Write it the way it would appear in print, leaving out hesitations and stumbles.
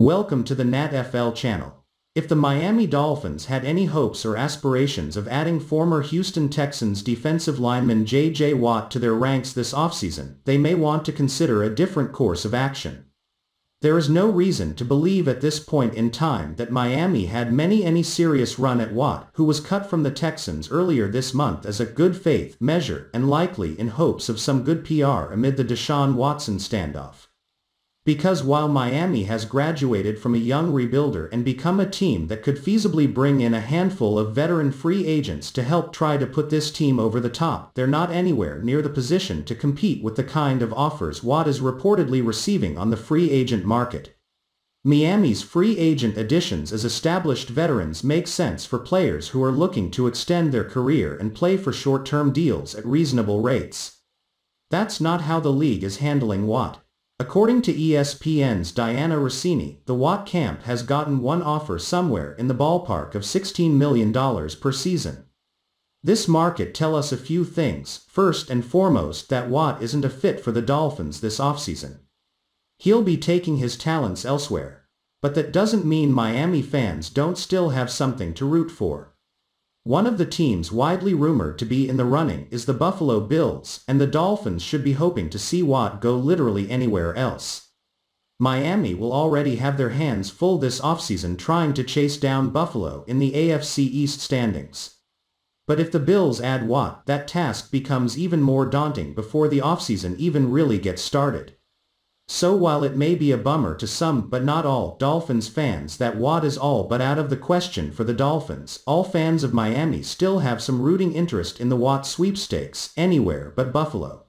Welcome to the NatFL channel. If the Miami Dolphins had any hopes or aspirations of adding former Houston Texans defensive lineman J.J. Watt to their ranks this offseason, they may want to consider a different course of action. There is no reason to believe at this point in time that Miami had any serious run at Watt, who was cut from the Texans earlier this month as a good faith measure and likely in hopes of some good PR amid the Deshaun Watson standoff. Because while Miami has graduated from a young rebuilder and become a team that could feasibly bring in a handful of veteran free agents to help try to put this team over the top, they're not anywhere near the position to compete with the kind of offers Watt is reportedly receiving on the free agent market. Miami's free agent additions as established veterans make sense for players who are looking to extend their career and play for short-term deals at reasonable rates. That's not how the league is handling Watt. According to ESPN's Diana Russini, the Watt camp has gotten one offer somewhere in the ballpark of $16 million per season. This market tells us a few things. First and foremost, that Watt isn't a fit for the Dolphins this offseason. He'll be taking his talents elsewhere. But that doesn't mean Miami fans don't still have something to root for. One of the teams widely rumored to be in the running is the Buffalo Bills, and the Dolphins should be hoping to see Watt go literally anywhere else. Miami will already have their hands full this offseason trying to chase down Buffalo in the AFC East standings. But if the Bills add Watt, that task becomes even more daunting before the offseason even really gets started. So while it may be a bummer to some but not all Dolphins fans that Watt is all but out of the question for the Dolphins, all fans of Miami still have some rooting interest in the Watt sweepstakes anywhere but Buffalo.